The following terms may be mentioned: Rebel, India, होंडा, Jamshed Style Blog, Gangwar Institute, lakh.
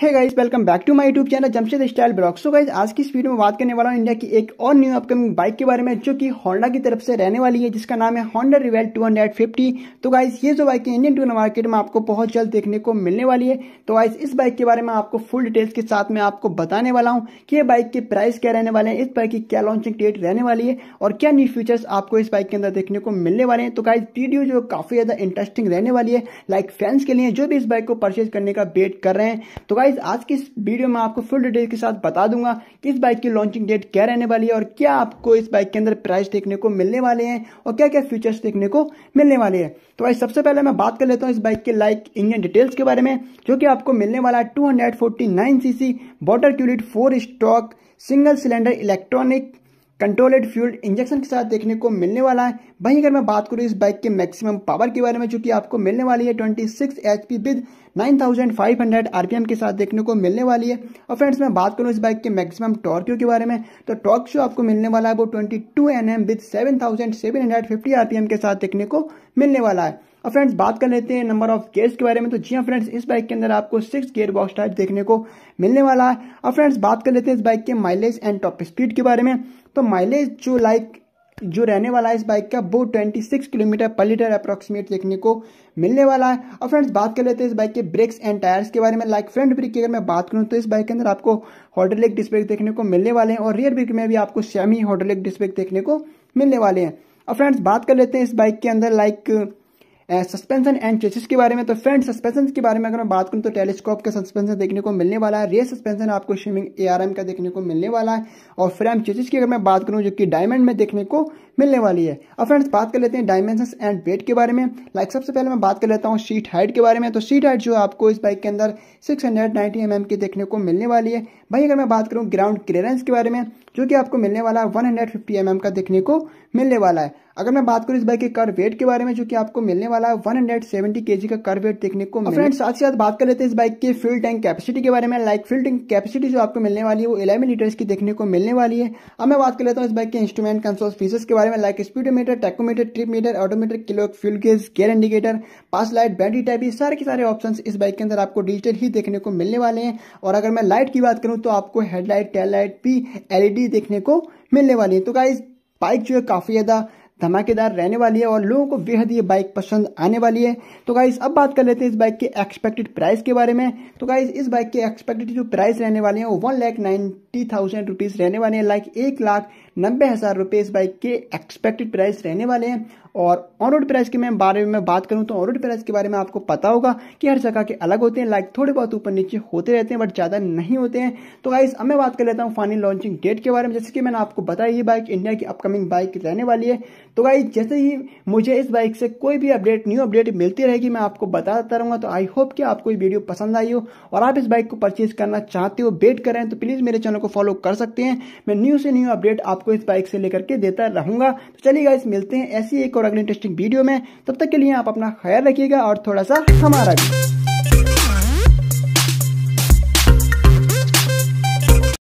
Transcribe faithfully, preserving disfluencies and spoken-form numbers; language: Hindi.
Hey guys, welcome back to my YouTube channel Jamshed style blog. So guys, आज की इस वीडियो में बात करने वाला हूँ इंडिया की एक और न्यू अपकमिंग बाइक के बारे में जो कि होंडा की तरफ से रहने वाली है, जिसका नाम है होंडा रिवेल टू फिफ्टी। तो गाइस, ये जो बाइक है इंडियन टूर मार्केट में आपको बहुत जल्द देखने को मिलने वाली है। तो गाइस, इस बाइक के बारे में आपको फुल डिटेल्स के साथ में आपको बताने वाला हूँ कि ये बाइक के प्राइस क्या रहने वाले हैं, इस बाइक की क्या लॉन्चिंग डेट रहने वाली है और क्या न्यू फीचर्स आपको इस बाइक के अंदर देखने को मिलने वाले हैं। तो गाइस, वीडियो जो काफी ज्यादा इंटरेस्टिंग रहने वाली है लाइक फैंस के लिए जो भी इस बाइक को परचेज करने का वेट कर रहे हैं। तो आज की इस वीडियो में आपको फुल डिटेल के साथ बता दूंगा कि इस बाइक की लॉन्चिंग डेट क्या रहने वाली है और क्या आपको इस बाइक के अंदर प्राइस देखने को मिलने वाले हैं और क्या क्या फीचर्स देखने को मिलने वाले हैं। तो गाइस, सबसे पहले मैं बात कर लेता हूं इस बाइक के लाइक इंजन डिटेल्स के बारे में, जो कि आपको मिलने वाला है two forty nine CC water cooled four stroke single cylinder electronic controlled fuel injection के साथ देखने को मिलने वाला है। वहीं अगर मैं बात करूँ इस बाइक के मैक्सिमम पावर के बारे में, जो कि आपको मिलने वाली है छब्बीस HP with nine thousand five hundred RPM के साथ देखने को मिलने वाली है। और फ्रेंड्स, मैं बात करूँ इस बाइक के मैक्सिमम टॉर्क के बारे में, तो टॉर्क जो आपको मिलने वाला है वो twenty two NM with seven thousand seven hundred fifty RPM के साथ देखने को मिलने वाला है। और फ्रेंड्स, बात कर लेते हैं नंबर ऑफ गेयर्स के बारे में। तो जी हाँ फ्रेंड्स, इस बाइक के अंदर आपको सिक्स गियर बॉक्स टाइप देखने को मिलने वाला है। और फ्रेंड्स, बात कर लेते हैं इस बाइक के माइलेज एंड टॉप स्पीड के बारे में। तो माइलेज जो लाइक जो रहने वाला है इस बाइक का वो छब्बीस किलोमीटर पर लीटर अप्रॉक्सीमेट देखने को मिलने वाला है। और फ्रेंड्स, बात कर लेते हैं इस बाइक के ब्रेक्स एंड टायर्स के बारे में। लाइक फ्रंट ब्रेक की अगर मैं बात करूं तो इस बाइक के अंदर आपको हाइड्रोलिक डिस्क ब्रेक देखने को मिलने वाले हैं और रियर ब्रेक में भी आपको सेमी हाइड्रोलिक डिस्क ब्रेक देखने को मिलने वाले हैं। और फ्रेंड्स, बात कर लेते हैं इस बाइक के अंदर लाइक सस्पेंशन एंड चेसिस के बारे में। तो फ्रेंड्स, सस्पेंशन के बारे में अगर मैं बात करूं तो टेलीस्कोप का सस्पेंशन देखने को मिलने वाला है। रेयर सस्पेंशन आपको स्विमिंग एआरएम का देखने को मिलने वाला है। और फ्रेम चेसिस की अगर मैं बात करूं जो कि डायमंड में देखने को मिलने वाली है। और फ्रेंड्स, बात कर लेते हैं डायमेंशंस एंड वेट के बारे में। लाइक सबसे पहले मैं बात कर लेता हूँ सीट हाइट के बारे में। तो सीट हाइट जो आपको इस बाइक के अंदर six hundred ninety M M की देखने को मिलने वाली है। भाई अगर मैं बात करूँ ग्राउंड क्लियरेंस के बारे में, जो कि आपको मिलने वाला है one hundred fifty M M का देखने को मिलने वाला है। अगर मैं बात करूँ इस बाइक के कर्व वेट के बारे में, जो कि आपको मिलने वाला है वन हंड्रेड सेवेंटी केजी का कर्व वेट देखने को। फ्रेंड्स, साथ ही साथ बात कर लेते हैं इस बाइक के फ्यूल टैंक कैपेसिटी के बारे में। लाइक फ्यूल टैंक कैपेसिटी जो आपको मिलने वाली है वो इलेवन लीटर्स की देखने को मिलने वाली है। अब मैं बात कर लेता हूँ इस बाइक के इंस्ट्रूमेंट कंसोल फीचर्स के बारे में। Like speedometer, tachometer, trip meter, odometer, kilo, fuel gauge, gear indicator, pass light, battery type, ये सारे के सारे ऑप्शन इस बाइक के अंदर आपको डिजिटल ही देखने को मिलने वाले हैं। और अगर मैं लाइट की बात करूँ तो आपको हेडलाइट, टेल लाइट भी एलईडी देखने को मिलने वाली है। तो गाइस, बाइक जो है काफी ज्यादा धमाकेदार रहने वाली है और लोगों को बेहद ये बाइक पसंद आने वाली है। तो गाइस, अब बात कर लेते हैं इस बाइक के एक्सपेक्टेड प्राइस के बारे में। तो गाइस, इस बाइक के एक्सपेक्टेड जो प्राइस रहने वाले हैं वो one lakh ninety thousand rupees रहने वाले हैं। लाइक एक लाख नब्बे हज़ार रुपये इस बाइक के एक्सपेक्टेड प्राइस रहने वाले हैं। और ऑन रोड प्राइस के मैं बारे में बात करूं तो ऑन रोड प्राइस के बारे में आपको पता होगा कि हर जगह के अलग होते हैं। लाइक थोड़े बहुत ऊपर नीचे होते रहते हैं बट ज़्यादा नहीं होते हैं। तो गाइस, अब मैं बात कर लेता हूं फाइनल लॉन्चिंग डेट के बारे में। जैसे कि मैंने आपको बताया ये बाइक इंडिया की अपकमिंग बाइक रहने वाली है। तो गाइस, जैसे ही मुझे इस बाइक से कोई भी अपडेट न्यू अपडेट मिलती रहेगी मैं आपको बताता रहूँगा। तो आई होप कि आपको ये वीडियो पसंद आई हो और आप इस बाइक को परचेज करना चाहते हो, वेट करें तो प्लीज़ मेरे चैनल को फॉलो कर सकते हैं। मैं न्यू से न्यू अपडेट आपको इस बाइक से लेकर के देता रहूँगा। तो चलिए गाइस, मिलते हैं ऐसी एक और अगले इंटरेस्टिंग वीडियो में। तब तक के लिए आप अपना ख्याल रखिएगा और थोड़ा सा हमारा भी।